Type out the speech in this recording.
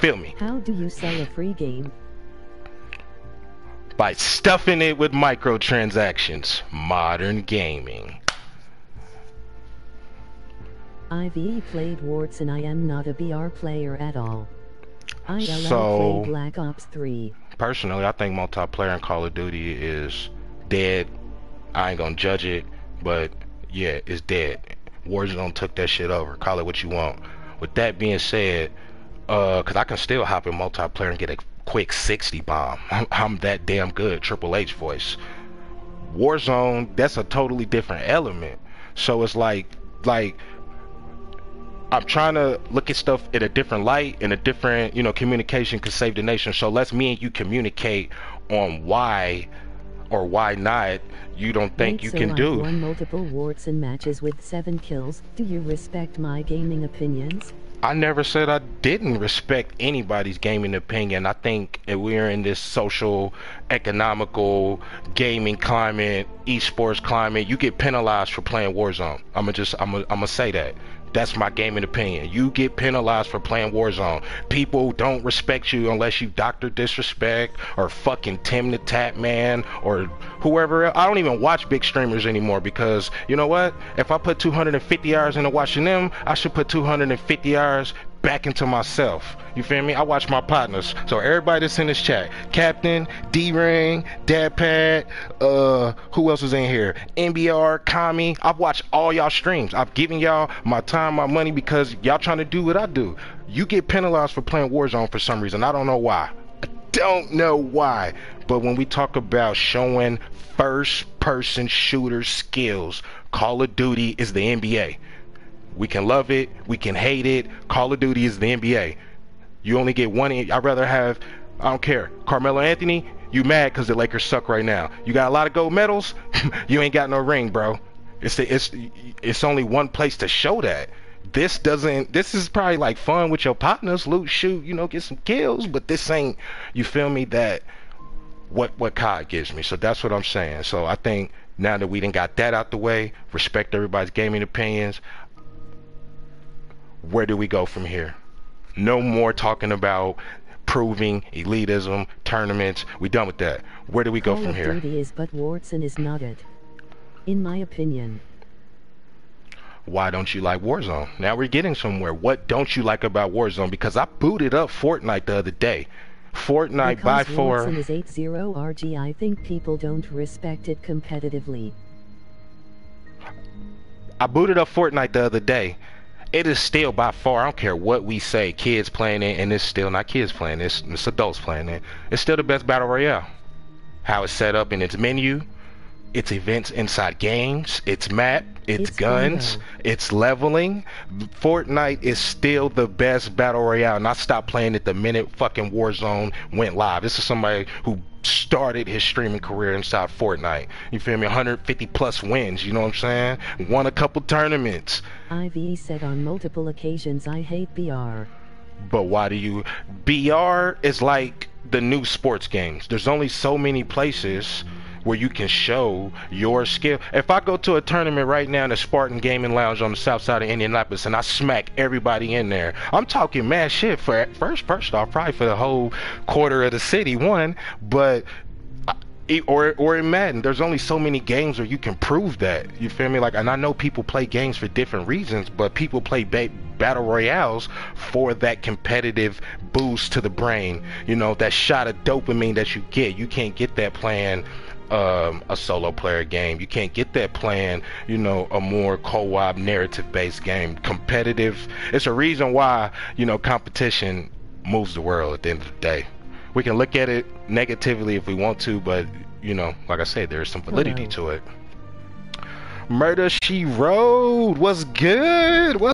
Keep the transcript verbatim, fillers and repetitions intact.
Feel me? How do you sell a free game? By stuffing it with microtransactions. Modern gaming. I've played Warts and I am not a B R player at all. I so, played Black Ops three. Personally, I think multiplayer in Call of Duty is dead. I ain't gonna judge it, but yeah, it's dead. Warzone took that shit over. Call it what you want. With that being said, uh, cause I can still hop in multiplayer and get a quick sixty bomb. I'm, I'm that damn good. Triple H voice. Warzone, that's a totally different element. So it's like, like I'm trying to look at stuff in a different light, and a different, you know, communication could save the nation. So let's me and you communicate on why or why not you don't think Wait, you so can I do. Won multiple warts and matches with seven kills. Do you respect my gaming opinions? I never said I didn't respect anybody's gaming opinion. I think if we're in this social, economical, gaming climate, esports climate, you get penalized for playing Warzone. I'm gonna just, I'm gonna, I'm gonna say that. That's my gaming opinion. You get penalized for playing Warzone. People don't respect you unless you Doctor Disrespect or fucking TimTheTatMan or whoever else. I don't even watch big streamers anymore because, you know what? If I put two hundred fifty hours into watching them, I should put two hundred fifty hours back into myself. You feel me? I watch my partners. So everybody that's in this chat, Captain, D-Ring, DadPat, uh, who else is in here? N B R, Kami. I've watched all y'all streams. I've given y'all my time, my money, because y'all trying to do what I do. You get penalized for playing Warzone for some reason. I don't know why. I don't know why. But when we talk about showing first-person shooter skills, Call of Duty is the N B A. We can love it, we can hate it. Call of Duty is the N B A. You only get one. I'd rather have, I don't care, Carmelo Anthony, you mad because the Lakers suck right now. You got a lot of gold medals, you ain't got no ring, bro. It's, the, it's, it's only one place to show that. This doesn't, this is probably like fun with your partners, loot, shoot, you know, get some kills, but this ain't, you feel me, that what, what C O D gives me. So that's what I'm saying. So I think now that we done got that out the way, respect everybody's gaming opinions, where do we go from here? No more talking about proving elitism, tournaments. We done with that. Where do we go Call from of here? Duty is but warts and is not it, in my opinion. Why don't you like Warzone? Now we're getting somewhere. What don't you like about Warzone? Because I booted up Fortnite the other day. Fortnite because by four. Warzone is eight zero R G. I think people don't respect it competitively. I booted up Fortnite the other day. It is still by far, I don't care what we say, kids playing it, and it's still not kids playing it, it's, it's adults playing it. It's still the best battle royale. How it's set up in its menu, its events inside games, its map, its, it's guns, its leveling. Fortnite is still the best battle royale, and I stopped playing it the minute fucking Warzone went live. This is somebody who started his streaming career inside Fortnite. You feel me? one hundred fifty plus wins, you know what I'm saying? Won a couple tournaments. I've said on multiple occasions I hate B R. But why do you? B R is like the new sports games. There's only so many places where you can show your skill. If I go to a tournament right now in the Spartan Gaming Lounge on the south side of Indianapolis and I smack everybody in there, I'm talking mad shit for first, first off, probably for the whole quarter of the city, one, but, or, or in Madden, there's only so many games where you can prove that, you feel me? Like, and I know people play games for different reasons, but people play ba battle royales for that competitive boost to the brain, you know, that shot of dopamine that you get. You can't get that playing Um, a solo player game. You can't get that playing, you know, a more co-op narrative based game. Competitive, it's a reason why, you know, competition moves the world at the end of the day. We can look at it negatively if we want to, but, you know, like I said, there is some validity Hello. to it. Murder She Wrote, what's good? What's